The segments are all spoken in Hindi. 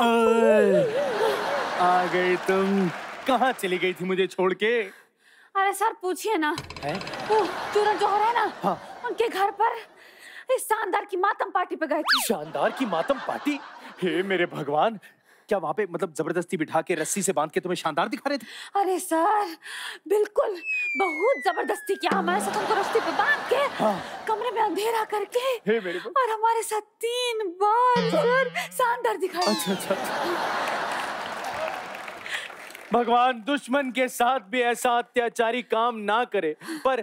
आ गई तुम। कहाँ चली गई थी मुझे छोड़ के? अरे सर पूछिए ना, तुरंत जोहर है ना, हाँ। उनके घर पर इस शानदार की मातम पार्टी पे गए थे। शानदार की मातम पार्टी? हे मेरे भगवान, क्या वहाँ पे मतलब जबरदस्ती बिठा के रस्सी से बांध के तुम्हें शानदार दिखा रहे थे? अरे सर बिल्कुल, बहुत जबरदस्ती किया हमारे साथ। हमको रस्सी पे बांध के, हाँ। कमरे में अंधेरा करके, हे मेरे भगवान, और हमारे साथ 3 बार सर शानदार दिखाया। अच्छा अच्छा, भगवान दुश्मन के साथ भी ऐसा अत्याचारी काम ना करे। पर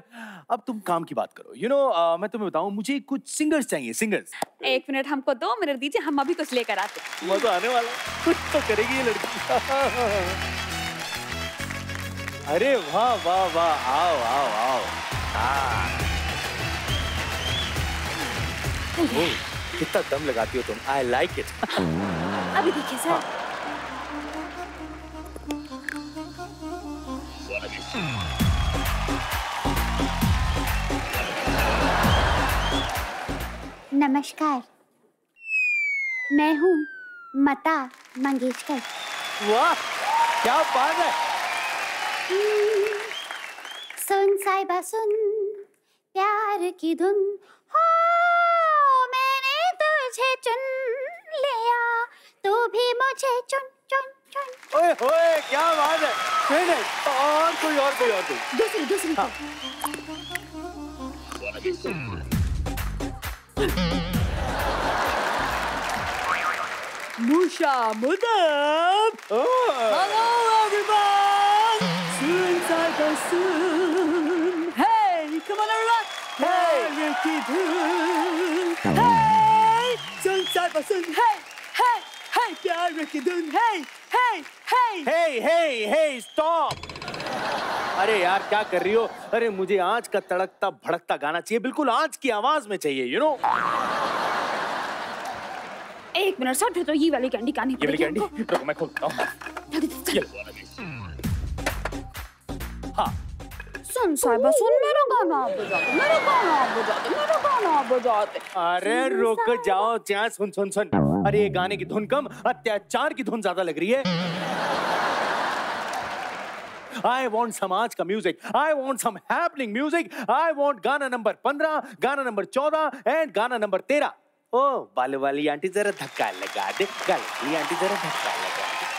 अब तुम काम की बात करो। यू नो, मैं तुम्हें बताऊं, मुझे कुछ सिंगर्स चाहिए। सिंगर्स? 1 मिनट, हमको 2 मिनट दीजिए, हम अभी कुछ लेकर आते हैं। मजा आने वाला, कुछ तो करेगी ये लड़की। अरे वाह वाह वाह, आओ आओ आओ। कितना दम लगाती हो तुम। I like it. अभी देखिए सर। नमस्कार, मैं हूँ लता मंगेशकर। वाह, क्या बात है। सुन साहिबा सुन, प्यार की धुन, हो मैंने तुझे चुन लिया, तू भी मुझे चुन चुन चुन। ओए होए, क्या बात है। और कोई और कोई और कोई दूसरी दूसरी, हाँ। Musha Mudab. Hello everyone. Soon Saiba soon. Hey, come on everyone. Hey, Rikidun. Hey, Soon Saiba soon. Hey, hey, hey, Pyar Rikidun. Hey, hey, hey. Hey, hey, hey, stop. अरे यार क्या कर रही हो? अरे मुझे आज का तड़कता भड़कता गाना चाहिए, बिल्कुल आज की आवाज में चाहिए। यू नो, 1 मिनट सर, फिर तो ये वाली कैंडी खानी पड़ेगी। ये वाली कैंडी रुको, मैं खोलता हूं। हाँ सुन साहिबा सुन, मेरा गाना आप बजाते, मेरा गाना आप बजाते, मेरा गाना आप बजाते। अरे रुक जाओ, चाहे सुन सुन सुन। अरे ये गाने की धुन कम, अत्याचार की धुन ज्यादा लग रही है। I want समाज का music, I want some happening music, I want गाना नंबर 15, गाना नंबर 14 एंड गाना नंबर 13। ओ बाल वाली आंटी जरा धक्का लगा दे, गल वाली आंटी जरा धक्का लगा दे।